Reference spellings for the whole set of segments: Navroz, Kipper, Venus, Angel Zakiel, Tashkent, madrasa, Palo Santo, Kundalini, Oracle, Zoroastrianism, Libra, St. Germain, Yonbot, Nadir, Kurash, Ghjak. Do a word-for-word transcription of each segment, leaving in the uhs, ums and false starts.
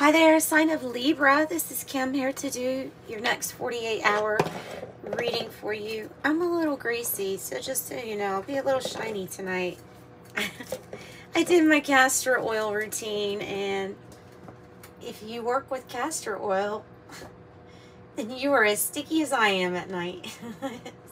Hi there, sign of Libra. This is Kim here to do your next forty-eight hour reading for you. I'm a little greasy, so just so you know, I'll be a little shiny tonight. I did my castor oil routine, and if you work with castor oil, then you are as sticky as I am at night.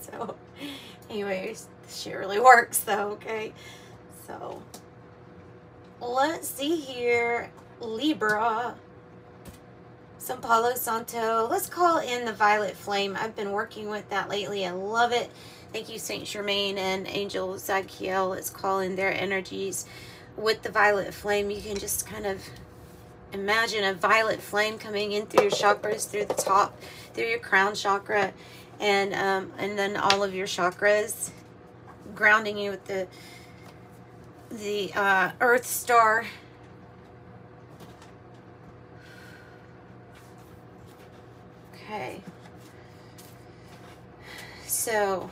So, anyways, this shit really works though, okay? So, let's see here. Libra, some Palo Santo. Let's call in the violet flame. I've been working with that lately. I love it. Thank you, Saint Germain and Angel Zakiel. Let's call in their energies with the violet flame. You can just kind of imagine a violet flame coming in through your chakras, through the top, through your crown chakra, and um, and then all of your chakras, grounding you with the the uh, Earth Star. Okay, so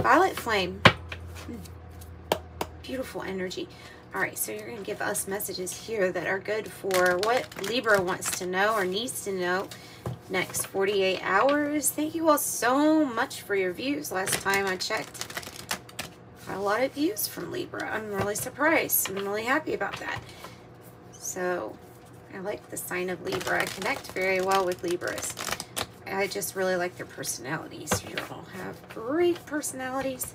violet flame, beautiful energy. All right, so you're going to give us messages here that are good for what Libra wants to know or needs to know next forty-eight hours. Thank you all so much for your views. Last time I checked, got a lot of views from Libra. I'm really surprised. I'm really happy about that. So I like the sign of Libra. I connect very well with Libras. I just really like their personalities. You all have great personalities.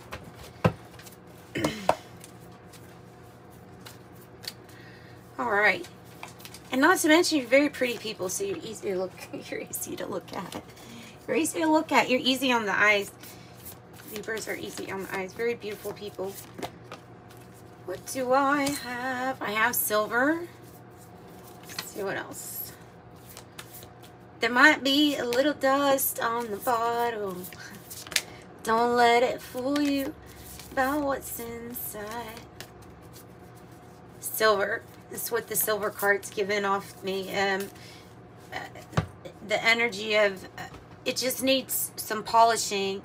All right, and not to mention you're very pretty people, so you're easy to look. You're easy to look at. You're easy to look at. You're easy on the eyes. Libras are easy on the eyes. Very beautiful people. What do I have? I have silver. Let's see what else. There might be a little dust on the bottom. Don't let it fool you about what's inside. Silver. That's what the silver card's giving off me. Um, uh, the energy of, uh, it just needs some polishing.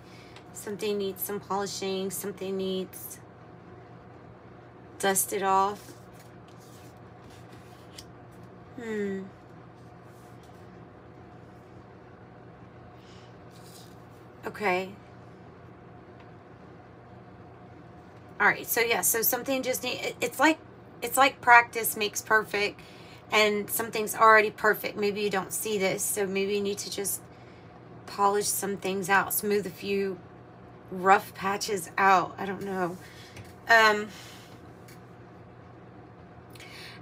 Something needs some polishing. Something needs dusted off. Hmm. Okay. All right. So yeah. So something just need. It, it's like it's like practice makes perfect, and something's already perfect. Maybe you don't see this, so maybe you need to just polish some things out, smooth a few rough patches out. I don't know. Um.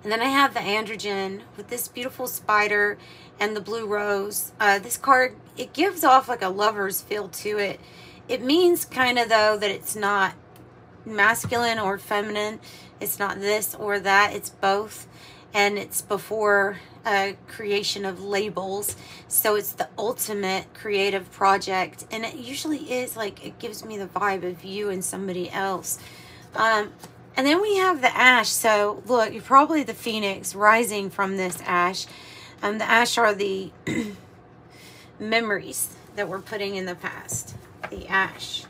And then I have the androgen with this beautiful spider and the blue rose. Uh, this card, it gives off like a lover's feel to it. It means kind of though that it's not masculine or feminine. It's not this or that. It's both. And it's before uh, creation of labels. So it's the ultimate creative project. And it usually is like, it gives me the vibe of you and somebody else. Um, And then we have the ash. So look, you're probably the phoenix rising from this ash. Um, the ash are the memories that we're putting in the past. The ash.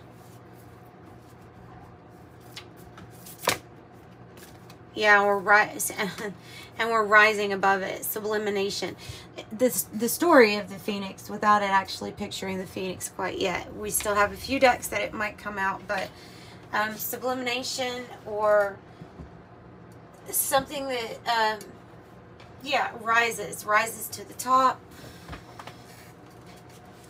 Yeah, we're rise and we're rising above it. Sublimation. This the story of the phoenix without it actually picturing the phoenix quite yet. We still have a few decks that it might come out, but. Um, sublimation or something that, um, yeah, rises, rises to the top,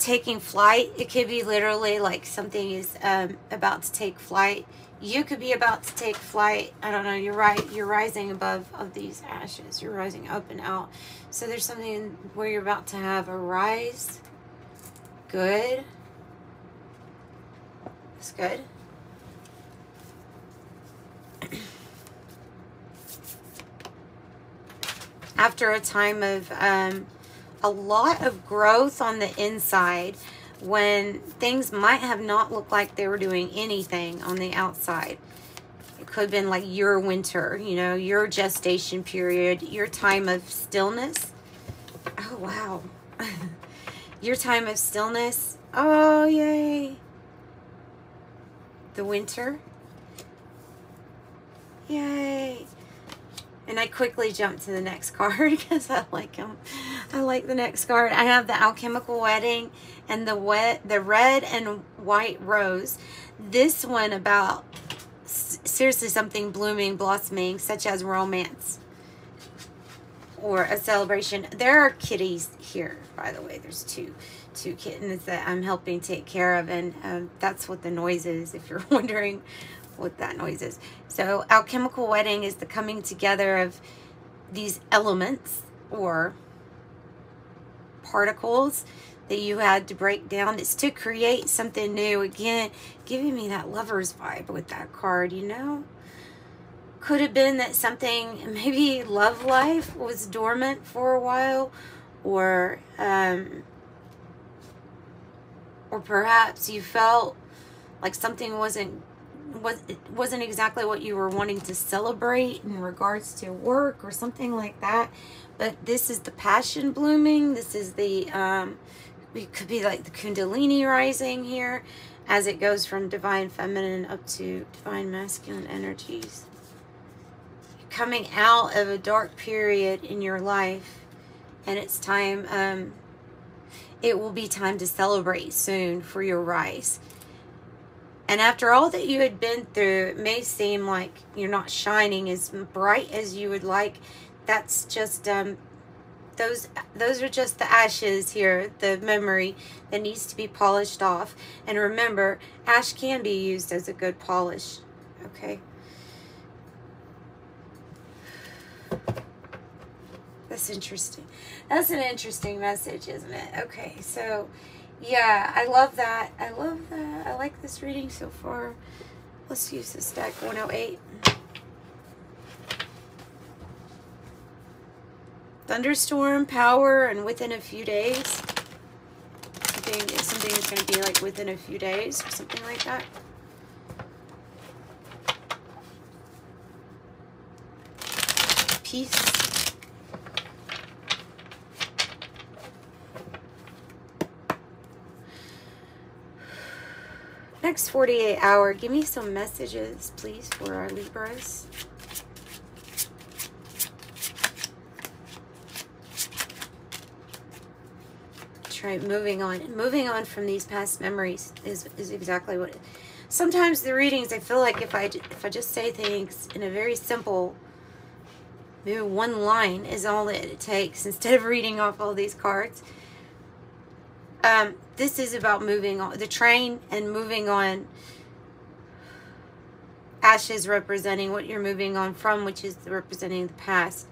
taking flight. It could be literally like something is um, about to take flight. You could be about to take flight. I don't know. You're right. You're rising above of these ashes. You're rising up and out. So there's something where you're about to have a rise. Good. That's good. After a time of um, a lot of growth on the inside, when things might have not looked like they were doing anything on the outside. It could have been like your winter, you know, your gestation period, your time of stillness. Oh, wow. Your time of stillness. Oh, yay. The winter. Yay. And I quickly jumped to the next card because I like them. I like the next card. I have the Alchemical Wedding and the wet, the red and white rose. This one about seriously something blooming, blossoming, such as romance or a celebration. There are kitties here, by the way. There's two, two kittens that I'm helping take care of, and um, that's what the noise is, if you're wondering what that noise is. So alchemical wedding is the coming together of these elements or particles that you had to break down. It's to create something new. Again, giving me that lover's vibe with that card, you know? Could have been that something, maybe love life was dormant for a while, or um, or perhaps you felt like something wasn't was it wasn't exactly what you were wanting to celebrate in regards to work or something like that. But this is the passion blooming. This is the um it could be like the Kundalini rising here as it goes from divine feminine up to divine masculine energies. You're coming out of a dark period in your life, and it's time, um it will be time to celebrate soon for your rise. And after all that you had been through, it may seem like you're not shining as bright as you would like. That's just, um, those those are just the ashes here, the memory that needs to be polished off. And remember, ash can be used as a good polish, okay? That's interesting. That's an interesting message, isn't it? Okay, so... yeah, I love that. I love that. I like this reading so far. Let's use this deck, one oh eight. Thunderstorm, power, and within a few days. Something, something is going to be like within a few days or something like that. Peace. Next forty-eight hour, give me some messages, please, for our Libras. Try moving on. Moving on from these past memories is, is exactly what it is. Sometimes the readings, I feel like if I, if I just say things in a very simple, maybe one line is all that it takes instead of reading off all these cards. Um, this is about moving on the train and moving on. Ashes representing what you're moving on from, which is representing the past.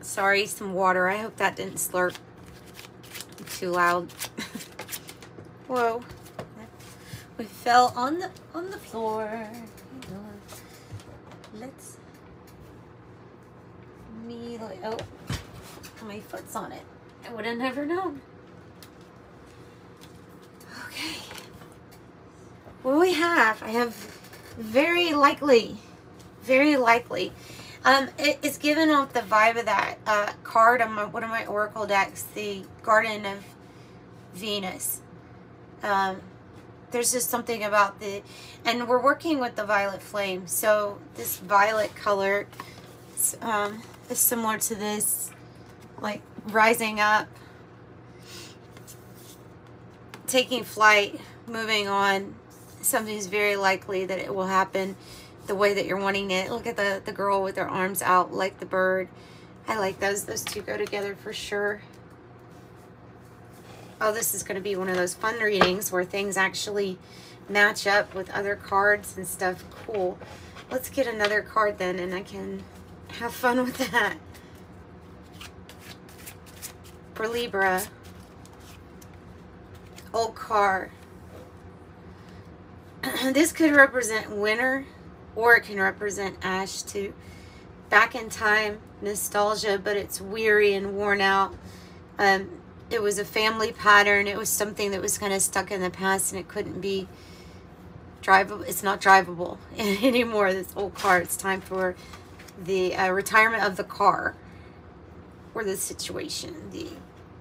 Sorry, some water. I hope that didn't slurp too loud. Whoa. We fell on the on the floor. Let's me like, oh, my foot's on it. I would have never known. Okay. What do we have? I have very likely, very likely. Um, it, it's giving off the vibe of that uh, card on my, one of my Oracle decks, the Garden of Venus. Um, There's just something about the, and we're working with the violet flame. So this violet color um, is similar to this, like rising up, taking flight, moving on. Something's very likely that it will happen the way that you're wanting it. Look at the, the girl with her arms out like the bird. I like those. Those two go together for sure. Oh, this is going to be one of those fun readings where things actually match up with other cards and stuff. Cool. Let's get another card then, and I can have fun with that. For Libra, old car. This could represent winter, or it can represent ash too. Back in time, nostalgia, but it's weary and worn out. Um... It was a family pattern. It was something that was kind of stuck in the past, and it couldn't be drivable. It's not drivable anymore, this old car. It's time for the uh, retirement of the car, or the situation, the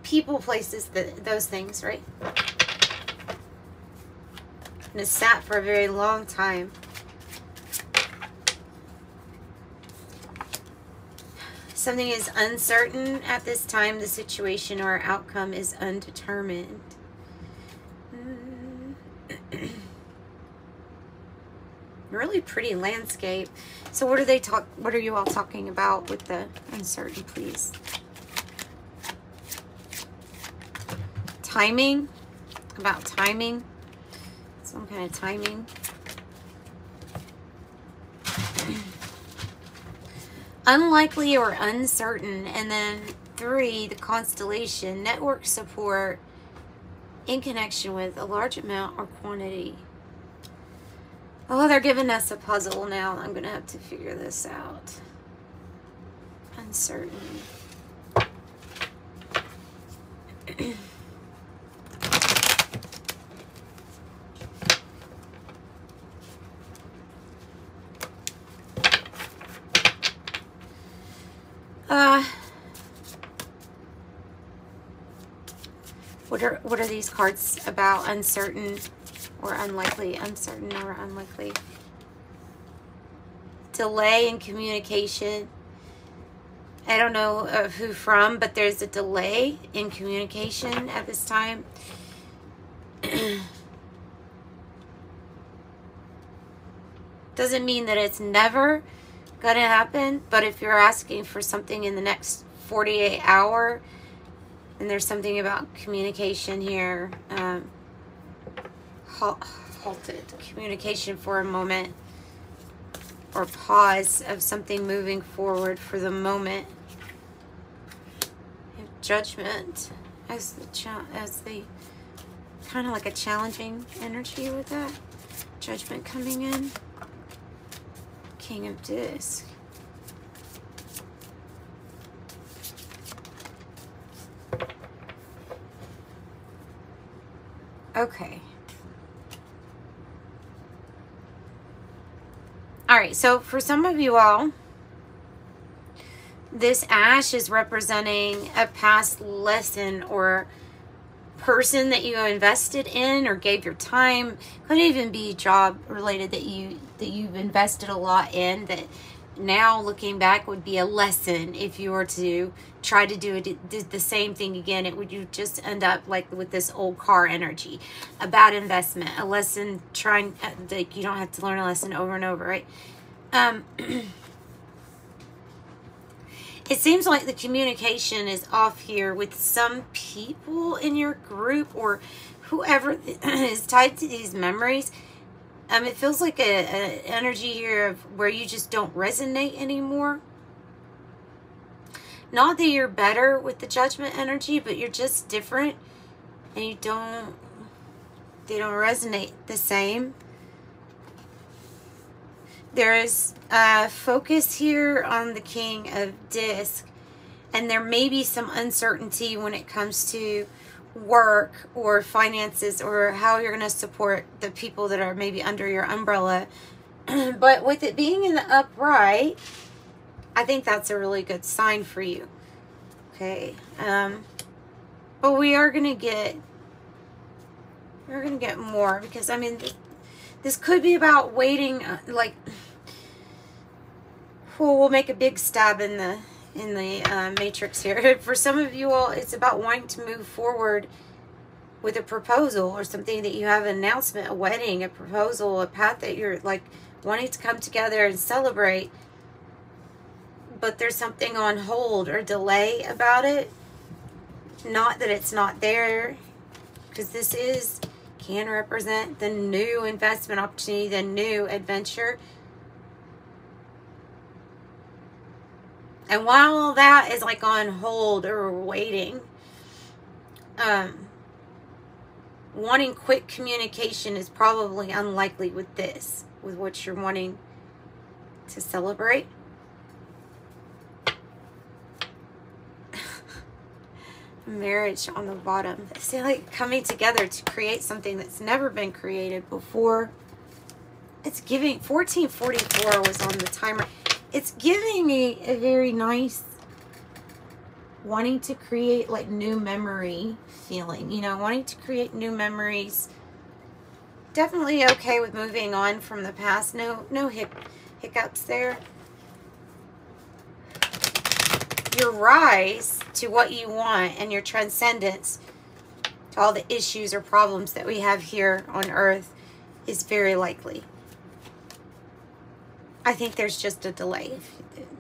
people, places, th those things, right? And it sat for a very long time. Something is uncertain at this time. The situation or outcome is undetermined. Really pretty landscape. So what are they talk what are you all talking about with the uncertain, please? Timing, about timing, some kind of timing. Unlikely or uncertain. And then three, the constellation, network support in connection with a large amount or quantity. Oh, they're giving us a puzzle now. I'm going to have to figure this out. Uncertain. uh, what are, what are these cards about? Uncertain. Or unlikely, uncertain or unlikely. Delay in communication. I don't know who from, but there's a delay in communication at this time. Doesn't mean that it's never going to happen, but if you're asking for something in the next forty-eight hour, and there's something about communication here, um, halted communication for a moment or pause of something moving forward for the moment. Judgment as the as the kind of like a challenging energy with that judgment coming in. King of Disc. Okay. All right, so for some of you all, this ash is representing a past lesson or person that you invested in or gave your time. Could even be job related that you that you've invested a lot in that now looking back would be a lesson. If you were to try to do it, did the same thing again, it would you just end up like with this old car energy. A bad investment, a lesson, trying like you don't have to learn a lesson over and over, right? Um, it seems like the communication is off here with some people in your group or whoever is tied to these memories. Um, it feels like a, a energy here of where you just don't resonate anymore. Not that you're better with the judgment energy, but you're just different, and you don't. They don't resonate the same. There is a focus here on the King of Disc, and there may be some uncertainty when it comes to work or finances or how you're going to support the people that are maybe under your umbrella. But with it being in the upright, I think that's a really good sign for you. Okay. Um, but we are going to get, we're going to get more because I mean, this, this could be about waiting, uh, like, well, we'll make a big stab in the in the uh, matrix here. For some of you all, it's about wanting to move forward with a proposal or something that you have an announcement, a wedding, a proposal, a path that you're like wanting to come together and celebrate, but there's something on hold or delay about it. Not that it's not there, because this is can represent the new investment opportunity, the new adventure. And while all that is like on hold or waiting, um, wanting quick communication is probably unlikely with this, with what you're wanting to celebrate. Marriage on the bottom. It's like coming together to create something that's never been created before. It's giving, fourteen forty-four was on the timer. It's giving me a very nice wanting to create like new memory feeling, you know, wanting to create new memories. Definitely okay with moving on from the past. No, no hic hiccups there. Your rise to what you want and your transcendence to all the issues or problems that we have here on earth is very likely. I think there's just a delay.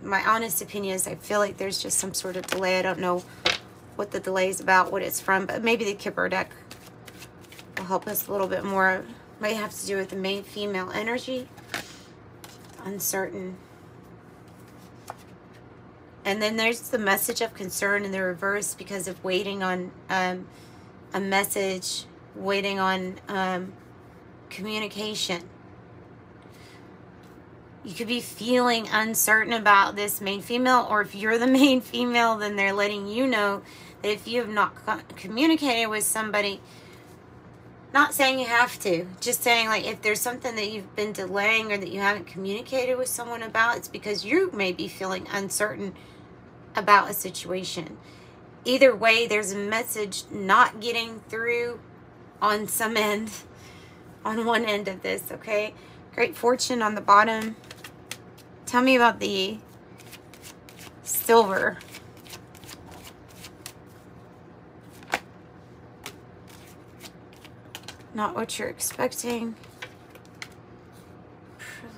My honest opinion is I feel like there's just some sort of delay. I don't know what the delay is about, what it's from, but maybe the Kipper deck will help us a little bit more. Might have to do with the main female energy. Uncertain. And then there's the message of concern in the reverse because of waiting on um, a message, waiting on um, communication. You could be feeling uncertain about this main female, or if you're the main female, then they're letting you know that if you have not communicated with somebody, not saying you have to, just saying like if there's something that you've been delaying or that you haven't communicated with someone about, it's because you may be feeling uncertain about a situation. Either way, there's a message not getting through on some end, on one end of this, okay? Great fortune on the bottom. Tell me about the silver. Not what you're expecting.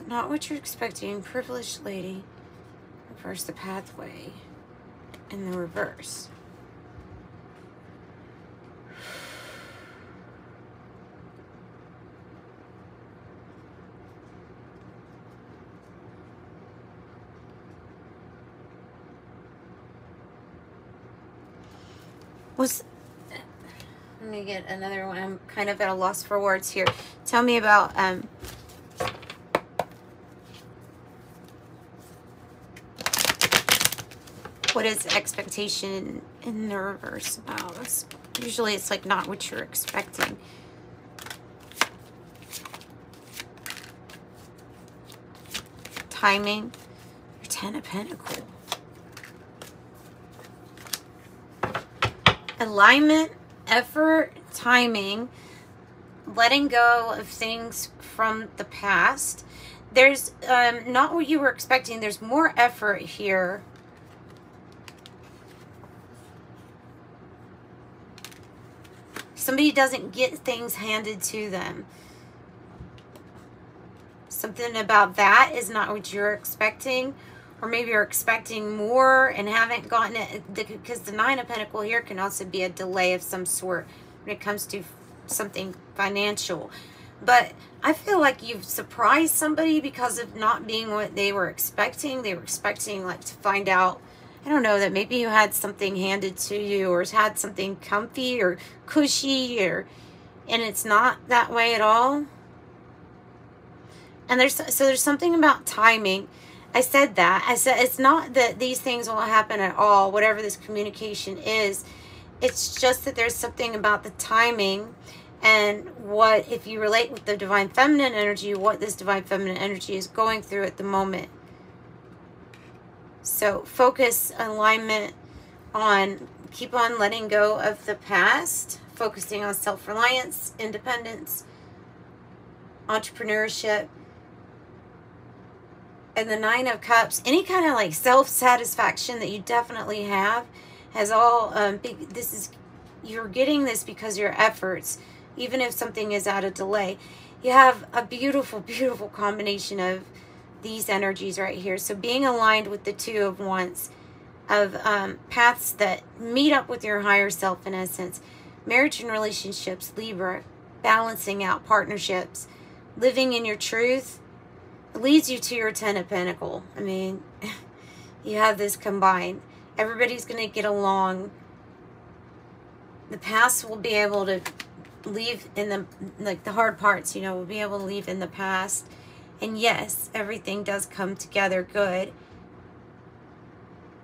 Not what you're expecting. Privileged lady. Reverse the pathway. In the reverse. Was... I'm gonna get another one. I'm kind of at a loss for words here. Tell me about um, what is expectation in the reverse about? It's, usually it's like not what you're expecting. Timing, or Ten of Pentacles. Alignment, effort, timing, letting go of things from the past. There's um, not what you were expecting. There's more effort here. Somebody doesn't get things handed to them. Something about that is not what you're expecting. Or maybe you're expecting more and haven't gotten it, because the Nine of Pentacles here can also be a delay of some sort when it comes to something financial. But I feel like you've surprised somebody because of not being what they were expecting. They were expecting like to find out, I don't know, that maybe you had something handed to you or had something comfy or cushy, or and it's not that way at all. And there's so there's something about timing. I said that. I said it's not that these things won't happen at all, whatever this communication is. It's just that there's something about the timing and what, if you relate with the divine feminine energy, what this divine feminine energy is going through at the moment. So focus, alignment on, keep on letting go of the past, focusing on self-reliance, independence, entrepreneurship. And the Nine of Cups, any kind of like self-satisfaction that you definitely have has all, um, big, this is, you're getting this because of your efforts, even if something is at a delay. You have a beautiful, beautiful combination of these energies right here. So being aligned with the Two of Wands, of um, paths that meet up with your higher self in essence. Marriage and relationships, Libra, balancing out partnerships, living in your truth, leads you to your Ten of Pentacles. I mean, you have this combined. Everybody's going to get along. The past will be able to leave in the, like the hard parts, you know, will be able to leave in the past. And yes, everything does come together good.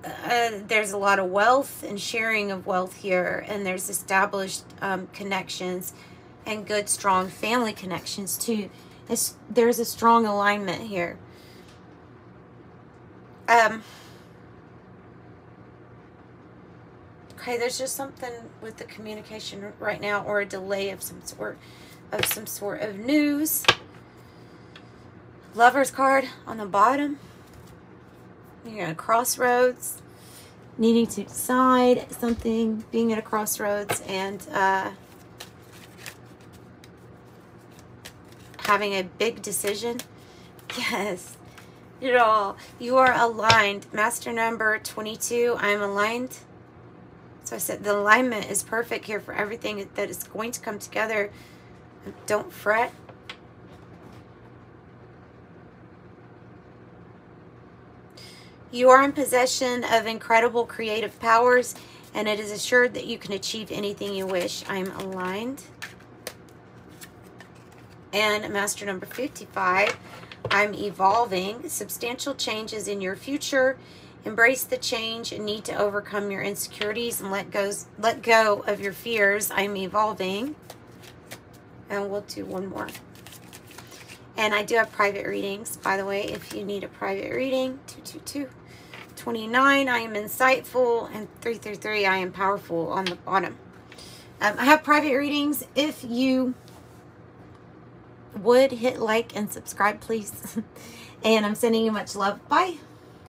Uh, there's a lot of wealth and sharing of wealth here. And there's established um, connections and good, strong family connections too. It's, there's a strong alignment here. Um, Okay, there's just something with the communication right now, or a delay of some sort, of some sort of news. Lover's card on the bottom. You're at a crossroads, needing to decide something, being at a crossroads, and uh, having a big decision. Yes, it all. You are aligned. Master number twenty-two, I am aligned. So I said the alignment is perfect here for everything that is going to come together. Don't fret. You are in possession of incredible creative powers, and it is assured that you can achieve anything you wish. I'm aligned. And master number fifty-five, I'm evolving. Substantial changes in your future. Embrace the change and need to overcome your insecurities and let go, let go of your fears. I'm evolving. And we'll do one more. And I do have private readings, by the way, if you need a private reading. two two two. twenty-nine, I am insightful, and three three three, I am powerful on the bottom. Um, I have private readings. If you would, hit like and subscribe, please. And I'm sending you much love. Bye.